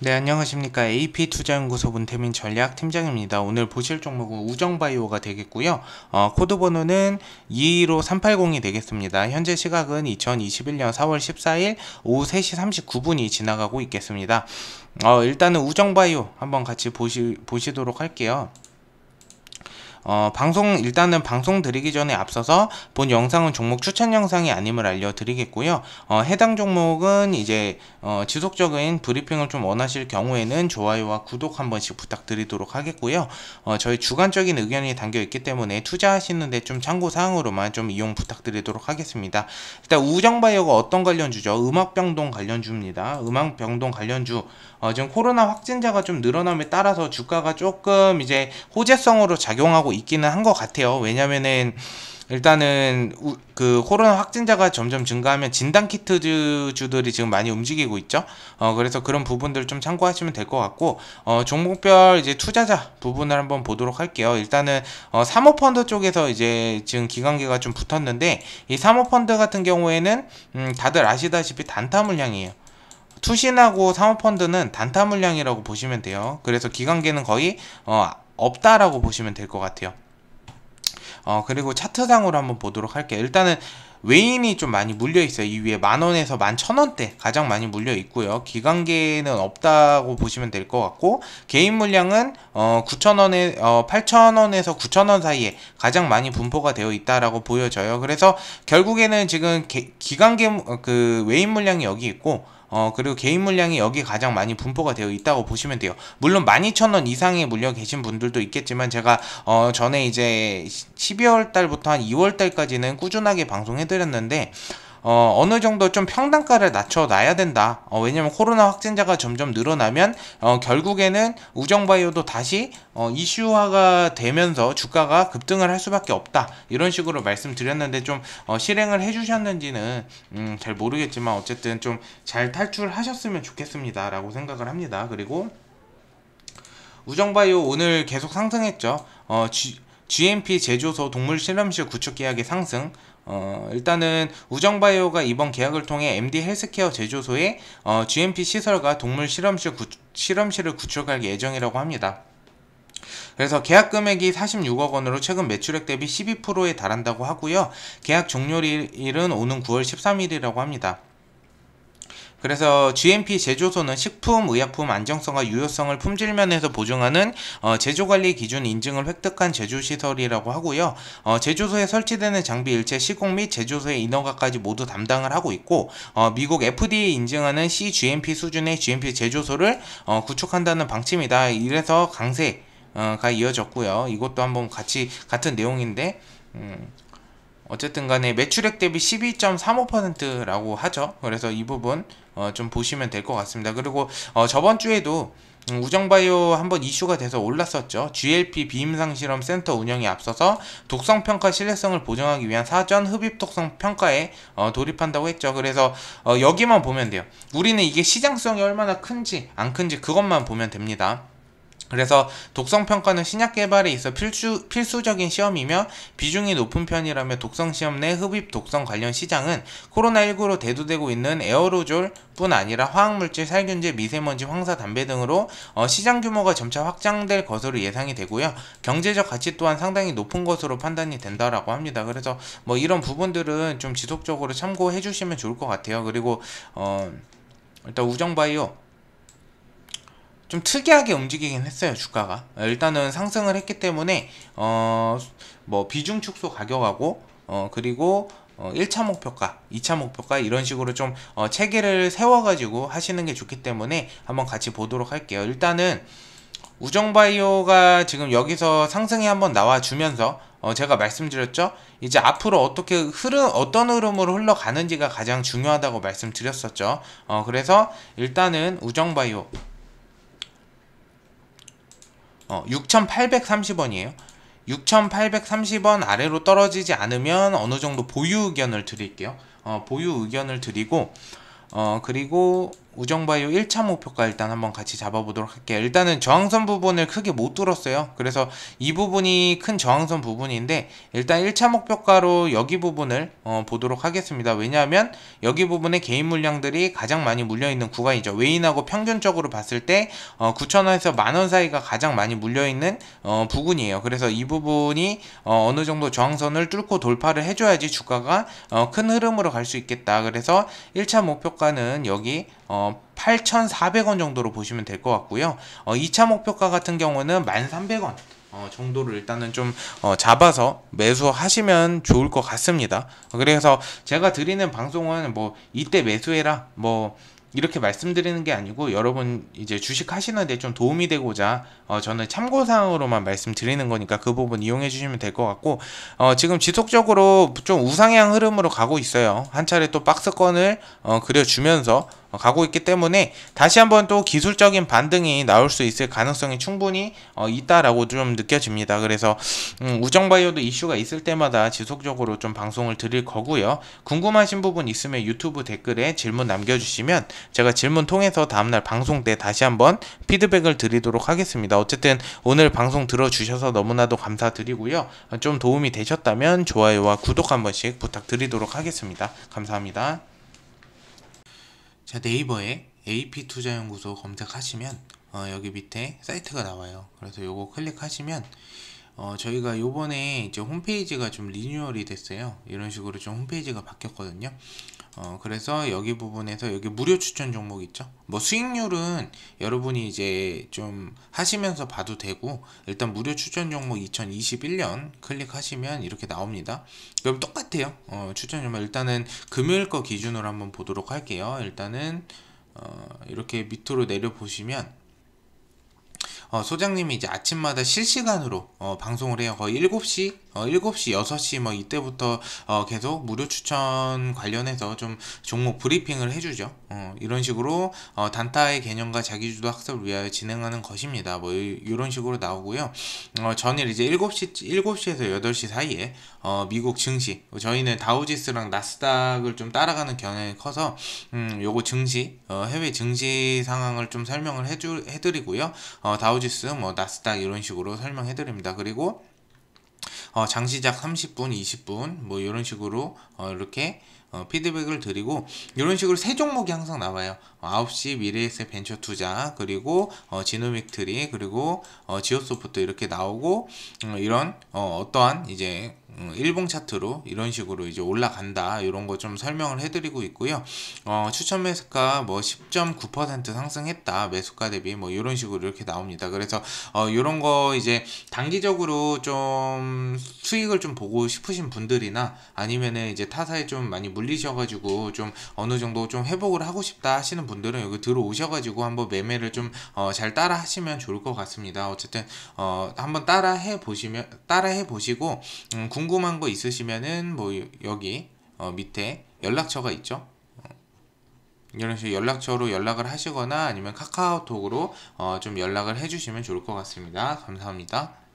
네, 안녕하십니까. AP투자연구소 문태민 전략팀장입니다. 오늘 보실 종목은 우정바이오가 되겠고요. 코드번호는 215380이 되겠습니다. 현재 시각은 2021년 4월 14일 오후 3시 39분이 지나가고 있겠습니다. 일단은 우정바이오 한번 같이 보시도록 할게요. 일단은 방송 드리기 전에 앞서서 본 영상은 종목 추천 영상이 아님을 알려드리겠고요. 해당 종목은 이제 지속적인 브리핑을 좀 원하실 경우에는 좋아요와 구독 한 번씩 부탁드리도록 하겠고요. 저희 주관적인 의견이 담겨 있기 때문에 투자하시는데 좀 참고사항으로만 좀 이용 부탁드리도록 하겠습니다. 일단 우정바이오가 어떤 관련주죠? 음악병동 관련주입니다. 음악병동 관련주. 지금 코로나 확진자가 좀 늘어남에 따라서 주가가 조금 이제 호재성으로 작용하고 있기는 한 것 같아요. 왜냐면은 일단은 그 코로나 확진자가 점점 증가하면 진단키트 주들이 지금 많이 움직이고 있죠. 그래서 그런 부분들 좀 참고하시면 될 것 같고, 종목별 이제 투자자 부분을 한번 보도록 할게요. 일단은 사모펀드 쪽에서 이제 지금 기관계가 좀 붙었는데, 이 사모펀드 같은 경우에는 다들 아시다시피 단타 물량이에요. 투신하고 사모펀드는 단타 물량이라고 보시면 돼요. 그래서 기관계는 거의 없다라고 보시면 될 것 같아요. 그리고 차트상으로 한번 보도록 할게요. 일단은 외인이 좀 많이 물려있어요. 이 위에 10,000원에서 11,000원대 가장 많이 물려있고요. 기관계는 없다고 보시면 될 것 같고, 개인 물량은 8,000원에서 9,000원 사이에 가장 많이 분포가 되어 있다라고 보여져요. 그래서 결국에는 지금 기관계 외인 물량이 여기 있고, 그리고 개인 물량이 여기 가장 많이 분포가 되어 있다고 보시면 돼요. 물론 12,000원 이상에 물려 계신 분들도 있겠지만, 제가 전에 이제 12월 달부터 한 2월 달까지는 꾸준하게 방송해드렸는데, 어느 정도 좀 평단가를 낮춰놔야 된다. 왜냐면 코로나 확진자가 점점 늘어나면 결국에는 우정바이오도 다시 이슈화가 되면서 주가가 급등을 할 수밖에 없다. 이런 식으로 말씀드렸는데 좀 실행을 해주셨는지는 잘 모르겠지만 어쨌든 좀 잘 탈출하셨으면 좋겠습니다. 라고 생각을 합니다. 그리고 우정바이오 오늘 계속 상승했죠. GMP 제조소 동물실험실 구축 계약의 상승. 일단은 우정바이오가 이번 계약을 통해 MD 헬스케어 제조소에 GMP 시설과 동물 실험실을 구축할 예정이라고 합니다. 그래서 계약 금액이 46억 원으로 최근 매출액 대비 12%에 달한다고 하고요. 계약 종료일은 오는 9월 13일이라고 합니다. 그래서 GMP 제조소는 식품, 의약품 안정성과 유효성을 품질 면에서 보증하는 제조관리 기준 인증을 획득한 제조시설이라고 하고요. 제조소에 설치되는 장비 일체 시공 및 제조소의 인허가까지 모두 담당을 하고 있고, 미국 FDA 인증하는 CGMP 수준의 GMP 제조소를 구축한다는 방침이다. 이래서 강세가 이어졌고요. 이것도 한번 같은 내용인데, 어쨌든 간에 매출액 대비 12.35%라고 하죠. 그래서 이 부분 좀 보시면 될 것 같습니다. 그리고 저번 주에도 우정바이오 한번 이슈가 돼서 올랐었죠. GLP 비임상실험 센터 운영에 앞서서 독성평가 신뢰성을 보장하기 위한 사전 흡입독성 평가에 돌입한다고 했죠. 그래서 여기만 보면 돼요. 우리는 이게 시장성이 얼마나 큰지 안 큰지 그것만 보면 됩니다. 그래서 독성평가는 신약 개발에 있어 필수적인 시험이며 비중이 높은 편이라며 독성시험 내 흡입 독성 관련 시장은 코로나19로 대두되고 있는 에어로졸 뿐 아니라 화학물질, 살균제, 미세먼지, 황사, 담배 등으로 시장 규모가 점차 확장될 것으로 예상이 되고요. 경제적 가치 또한 상당히 높은 것으로 판단이 된다라고 합니다. 그래서 뭐 이런 부분들은 좀 지속적으로 참고해 주시면 좋을 것 같아요. 그리고 일단 우정바이오 좀 특이하게 움직이긴 했어요. 주가가 일단은 상승을 했기 때문에 비중 축소 가격하고 그리고 1차 목표가, 2차 목표가 이런 식으로 좀 체계를 세워가지고 하시는 게 좋기 때문에 한번 같이 보도록 할게요. 일단은 우정바이오가 지금 여기서 상승이 한번 나와주면서 제가 말씀드렸죠. 이제 앞으로 어떤 흐름으로 흘러가는지가 가장 중요하다고 말씀드렸었죠. 그래서 일단은 우정바이오 6,830원이에요. 6,830원 아래로 떨어지지 않으면 어느 정도 보유 의견을 드릴게요. 보유 의견을 드리고, 그리고 우정바이오 1차 목표가 일단 한번 같이 잡아보도록 할게요. 일단은 저항선 부분을 크게 못 뚫었어요. 그래서 이 부분이 큰 저항선 부분인데 일단 1차 목표가로 여기 부분을 보도록 하겠습니다. 왜냐하면 여기 부분에 개인 물량들이 가장 많이 물려있는 구간이죠. 외인하고 평균적으로 봤을 때 9,000원에서 10,000원 사이가 가장 많이 물려있는 부근이에요. 그래서 이 부분이 어느 정도 저항선을 뚫고 돌파를 해줘야지 주가가 큰 흐름으로 갈 수 있겠다. 그래서 1차 목표가는 여기 8,400원 정도로 보시면 될 것 같고요. 2차 목표가 같은 경우는 13,000원 정도를 일단은 좀 잡아서 매수하시면 좋을 것 같습니다. 그래서 제가 드리는 방송은 뭐 이때 매수해라 뭐 이렇게 말씀드리는 게 아니고 여러분 이제 주식 하시는데 좀 도움이 되고자 저는 참고사항으로만 말씀드리는 거니까 그 부분 이용해 주시면 될 것 같고, 지금 지속적으로 좀 우상향 흐름으로 가고 있어요. 한 차례 또 박스권을 그려주면서 가고 있기 때문에 다시 한번 또 기술적인 반등이 나올 수 있을 가능성이 충분히 있다라고 좀 느껴집니다. 그래서 우정바이오도 이슈가 있을 때마다 지속적으로 좀 방송을 드릴 거고요. 궁금하신 부분 있으면 유튜브 댓글에 질문 남겨주시면 제가 질문 통해서 다음날 방송 때 다시 한번 피드백을 드리도록 하겠습니다. 어쨌든 오늘 방송 들어주셔서 너무나도 감사드리고요. 좀 도움이 되셨다면 좋아요와 구독 한 번씩 부탁드리도록 하겠습니다. 감사합니다. 자, 네이버에 AP투자연구소 검색하시면 여기 밑에 사이트가 나와요. 그래서 요거 클릭하시면 저희가 요번에 이제 홈페이지가 좀 리뉴얼이 됐어요. 이런 식으로 좀 홈페이지가 바뀌었거든요. 그래서 여기 부분에서 여기 무료 추천 종목 있죠. 뭐 수익률은 여러분이 이제 좀 하시면서 봐도 되고, 일단 무료 추천 종목 2021년 클릭하시면 이렇게 나옵니다. 그럼 똑같아요. 추천 종목 일단은 금요일 거 기준으로 한번 보도록 할게요. 일단은 이렇게 밑으로 내려 보시면 소장님이 이제 아침마다 실시간으로 방송을 해요. 거의 7시, 6시 뭐 이때부터 계속 무료 추천 관련해서 좀 종목 브리핑을 해주죠. 이런 식으로 단타의 개념과 자기주도 학습을 위하여 진행하는 것입니다. 뭐 이런 식으로 나오고요. 전일 이제 7시에서 8시 사이에 미국 증시, 저희는 다우지수랑 나스닥을 좀 따라가는 경향이 커서 요거 증시, 해외 증시 상황을 좀 설명을 해드리고요. 다우지수, 뭐 나스닥 이런 식으로 설명해 드립니다. 그리고 장시작 30분, 20분 뭐 이런 식으로 이렇게 피드백을 드리고, 이런 식으로 세 종목이 항상 나와요. 9시 미래에셋 벤처투자, 그리고 지노믹트리, 그리고 지오소프트 이렇게 나오고, 이런 어떠한 이제 일봉 차트로 이런 식으로 이제 올라간다, 이런 거 좀 설명을 해드리고 있고요. 추천 매수가 뭐 10.9% 상승했다, 매수가 대비 뭐 이런 식으로 이렇게 나옵니다. 그래서 이런 거 이제 단기적으로 좀 수익을 좀 보고 싶으신 분들이나 아니면은 이제 타사에 좀 많이 물리셔가지고 좀 어느 정도 좀 회복을 하고 싶다 하시는 분들은 여기 들어오셔가지고 한번 매매를 좀 잘 따라 하시면 좋을 것 같습니다. 어쨌든 한번 따라 해보시고 궁금한 거 있으시면은 뭐 여기 밑에 연락처가 있죠. 이런 식으로 연락처로 연락을 하시거나 아니면 카카오톡으로 좀 연락을 해주시면 좋을 것 같습니다. 감사합니다.